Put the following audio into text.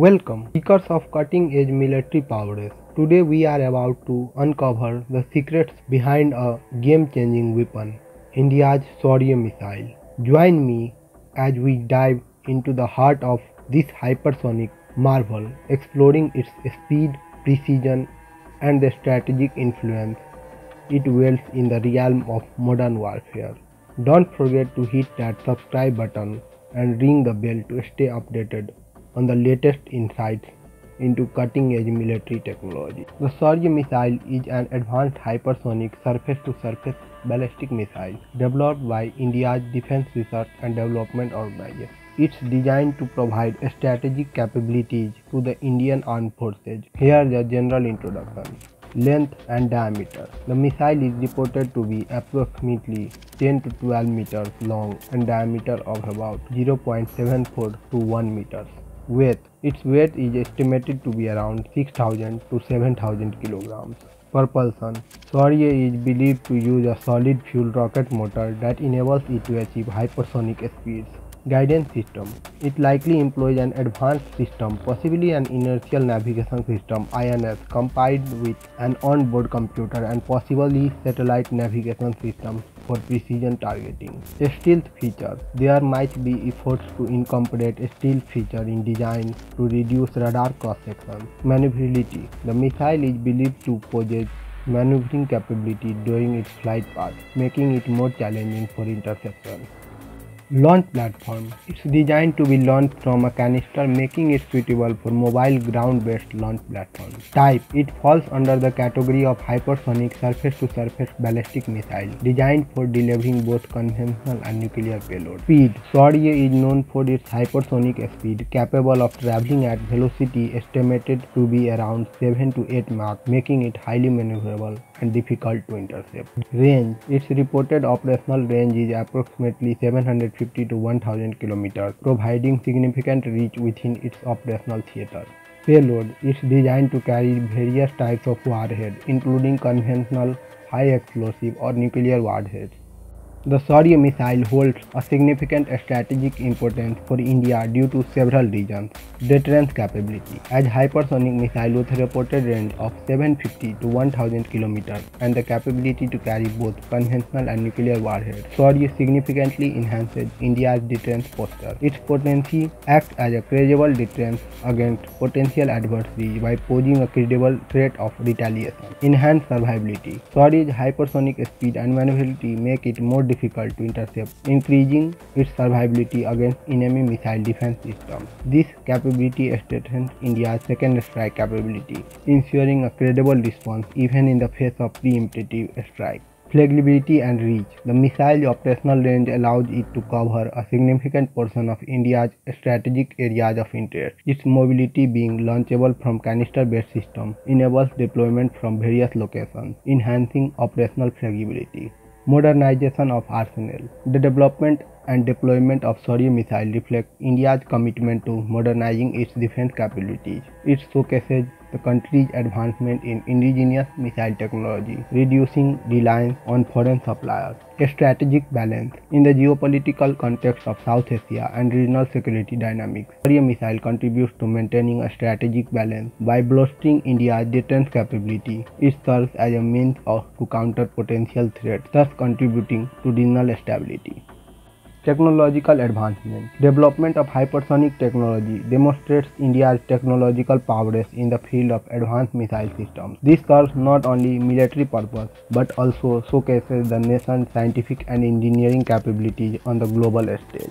Welcome, seekers of cutting-edge military powers. Today we are about to uncover the secrets behind a game-changing weapon, India's Shaurya missile. Join me as we dive into the heart of this hypersonic marvel, exploring its speed, precision, and the strategic influence it wields in the realm of modern warfare. Don't forget to hit that subscribe button and ring the bell to stay updated on the latest insights into cutting-edge military technology. The Shaurya missile is an advanced hypersonic surface-to-surface ballistic missile developed by India's Defense Research and Development Organization. It's designed to provide strategic capabilities to the Indian Armed Forces. Here's the general introduction. Length and diameter. The missile is reported to be approximately 10 to 12 meters long and diameter of about 0.74 to 1 meters. Weight. Its weight is estimated to be around 6,000 to 7,000 kilograms. Propulsion. Shaurya is believed to use a solid fuel rocket motor that enables it to achieve hypersonic speeds. Guidance system. It likely employs an advanced system, possibly an inertial navigation system (INS), combined with an onboard computer and possibly satellite navigation system for precision targeting. Stealth feature. There might be efforts to incorporate a stealth feature in design to reduce radar cross-section. Maneuverability. The missile is believed to possess maneuvering capability during its flight path, making it more challenging for interception. Launch platform. It's designed to be launched from a canister, making it suitable for mobile ground-based launch platforms. Type. It falls under the category of hypersonic surface-to-surface ballistic missile, designed for delivering both conventional and nuclear payloads. Speed. Shaurya is known for its hypersonic speed, capable of traveling at velocity estimated to be around 7 to 8 Mach, making it highly maneuverable and difficult to intercept. Range. Its reported operational range is approximately 750 to 1000 km, providing significant reach within its operational theater. Payload. It's designed to carry various types of warheads, including conventional, high-explosive, or nuclear warheads. The Shaurya missile holds a significant strategic importance for India due to several reasons. Deterrence capability. As hypersonic missile with a reported range of 750 to 1000 km and the capability to carry both conventional and nuclear warheads, Shaurya significantly enhances India's deterrence posture. Its potency acts as a credible deterrence against potential adversaries by posing a credible threat of retaliation. Enhanced survivability. Shaurya's hypersonic speed and maneuverability make it more difficult to intercept, increasing its survivability against enemy missile defense systems. This capability strengthens India's second strike capability, ensuring a credible response even in the face of preemptive strike. Flexibility and reach. The missile's operational range allows it to cover a significant portion of India's strategic areas of interest. Its mobility, being launchable from canister-based systems, enables deployment from various locations, enhancing operational flexibility. Modernization of arsenal. The development and deployment of Shaurya missile reflects India's commitment to modernizing its defense capabilities. It showcases the country's advancement in indigenous missile technology, reducing reliance on foreign suppliers. A strategic balance. In the geopolitical context of South Asia and regional security dynamics, Shaurya missile contributes to maintaining a strategic balance by bolstering India's deterrence capability. It serves as a means to counter potential threats, thus contributing to regional stability. Technological advancement. Development of hypersonic technology demonstrates India's technological prowess in the field of advanced missile systems. This serves not only military purpose but also showcases the nation's scientific and engineering capabilities on the global stage.